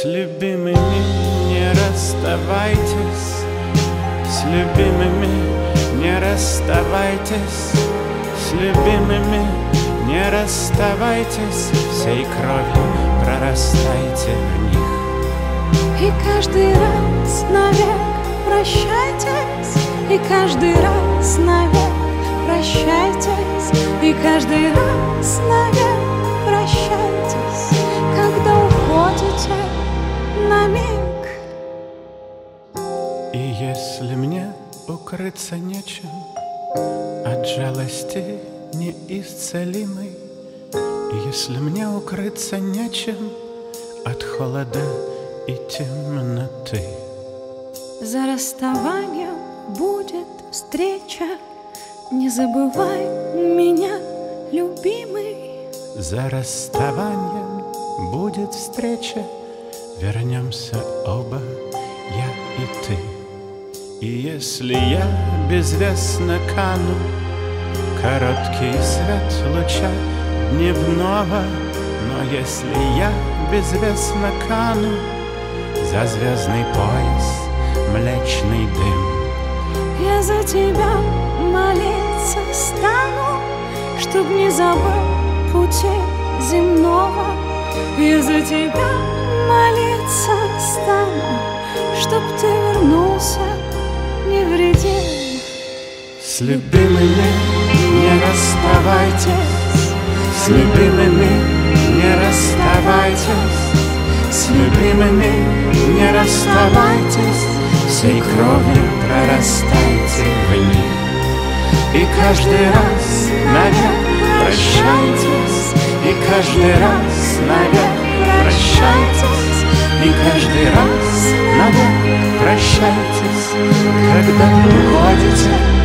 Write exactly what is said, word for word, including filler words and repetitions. С любимыми не расставайтесь, с любимыми не расставайтесь, с любимыми не расставайтесь, всей кровью прорастайте в них. И каждый раз навек прощайтесь, и каждый раз навек прощайтесь, и каждый раз навек прощайтесь, когда уходите на миг. И если мне укрыться нечем от жалости неисцелимой, и если мне укрыться нечем от холода и темноты, за расставанием будет встреча. Не забывай меня, любимый. За расставанием будет встреча, вернемся оба, я и ты. И если я безвестно кану, короткий свет луча дневного, но если я безвестно кану, за звездный пояс млечный дым, я за тебя молиться стану, чтоб не забыл пути земного. Я за тебя молиться стану, чтоб ты вернулся невредим. С любимыми не расставайтесь, с любимыми не расставайтесь, с любимыми не расставайтесь, всей кровью прорастайте в них. И каждый раз навек прощайтесь, и каждый раз навек прощайтесь, и каждый раз навек прощайтесь, когда уходите.